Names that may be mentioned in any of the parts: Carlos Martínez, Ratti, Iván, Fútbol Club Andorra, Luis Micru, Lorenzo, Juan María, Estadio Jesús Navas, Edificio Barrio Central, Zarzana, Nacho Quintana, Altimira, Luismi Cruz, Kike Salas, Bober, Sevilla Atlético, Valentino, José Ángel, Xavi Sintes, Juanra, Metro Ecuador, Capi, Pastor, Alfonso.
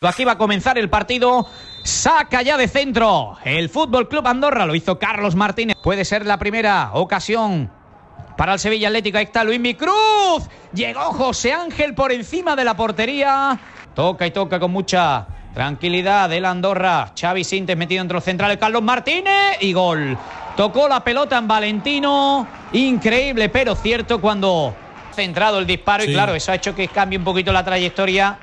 Aquí va a comenzar el partido, saca ya de centro el Fútbol Club Andorra, lo hizo Carlos Martínez. Puede ser la primera ocasión para el Sevilla Atlético, ahí está Luismi Cruz. Llegó José Ángel por encima de la portería. Toca y toca con mucha tranquilidad el Andorra. Xavi Sintes metido entre los centrales, Carlos Martínez y gol. Tocó la pelota en Valentino, increíble pero cierto cuando centrado el disparo sí. Y claro, eso ha hecho que cambie un poquito la trayectoria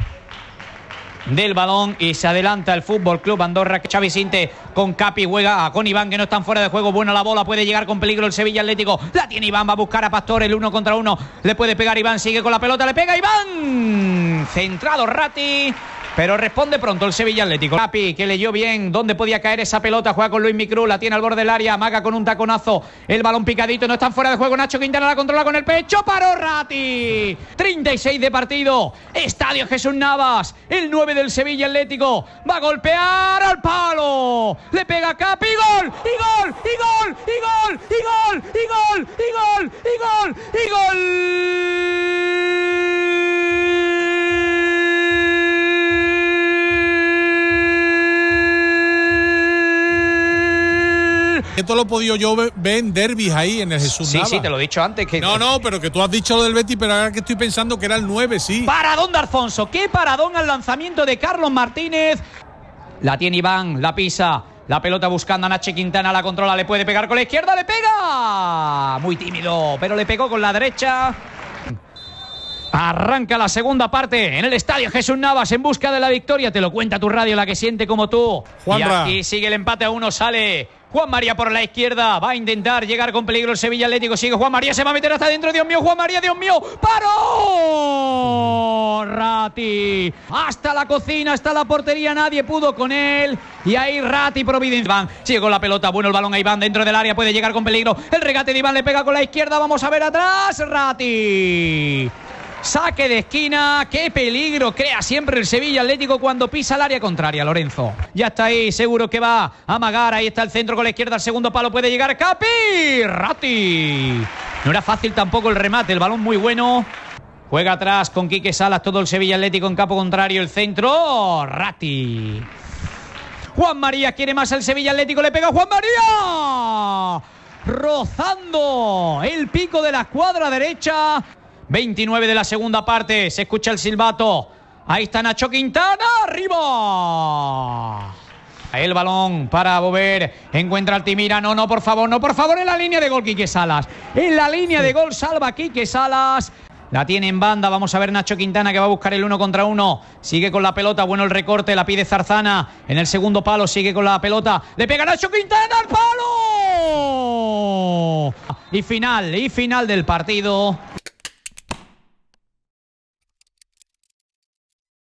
del balón y se adelanta el Fútbol Club Andorra. Xavi Sintes con Capi, juega con Iván, que no están fuera de juego. Buena la bola, puede llegar con peligro el Sevilla Atlético. La tiene Iván, va a buscar a Pastor, el 1 contra 1. Le puede pegar Iván, sigue con la pelota, le pega Iván. Centrado Ratti, pero responde pronto el Sevilla Atlético. Capi, que leyó bien dónde podía caer esa pelota, juega con Luis Micru, la tiene al borde del área, amaga con un taconazo, el balón picadito, no están fuera de juego. Nacho Quintana la controla con el pecho, paró Ratti. 36 de partido, Estadio Jesús Navas, el 9 del Sevilla Atlético, va a golpear al palo, le pega a Capi, gol, y gol, y gol, y gol, y gol, y gol, y gol, y gol, y gol. Esto lo he podido yo ver en derbis ahí en el Jesús Navas. Sí, te lo he dicho antes. Que... No, pero que tú has dicho lo del Betis, pero ahora que estoy pensando que era el 9, sí. Paradón de Alfonso, qué paradón al lanzamiento de Carlos Martínez. La tiene Iván, la pisa, la pelota buscando a Nacho Quintana, la controla, le puede pegar con la izquierda, le pega. Muy tímido, pero le pegó con la derecha. Arranca la segunda parte en el Estadio Jesús Navas en busca de la victoria. Te lo cuenta tu radio, la que siente como tú. Juanra. Y aquí sigue el empate a 1, sale Juan María por la izquierda, va a intentar llegar con peligro el Sevilla Atlético, sigue Juan María, se va a meter hasta dentro, Dios mío, Juan María, Dios mío, ¡paró! Ratti, hasta la cocina, hasta la portería, nadie pudo con él, y ahí Ratti providencia. Iván, sigue con la pelota, bueno el balón a Iván, dentro del área, puede llegar con peligro, el regate de Iván, le pega con la izquierda, vamos a ver atrás, Ratti. Saque de esquina, qué peligro crea siempre el Sevilla Atlético cuando pisa el área contraria, Lorenzo. Ya está ahí, seguro que va a amagar, ahí está el centro con la izquierda, al segundo palo puede llegar Capi, Ratti. No era fácil tampoco el remate, el balón muy bueno. Juega atrás con Kike Salas, todo el Sevilla Atlético en campo contrario, el centro, Ratti. Juan María quiere más al Sevilla Atlético, le pega Juan María. Rozando el pico de la cuadra derecha. 29 de la segunda parte, se escucha el silbato, ahí está Nacho Quintana, arriba. El balón para Bober, encuentra Altimira, no, por favor, en la línea de gol Kike Salas, en la línea de gol salva Kike Salas. La tiene en banda, vamos a ver Nacho Quintana que va a buscar el 1 contra 1. Sigue con la pelota, bueno el recorte, la pide Zarzana. En el segundo palo sigue con la pelota, le pega Nacho Quintana al palo. Y final del partido.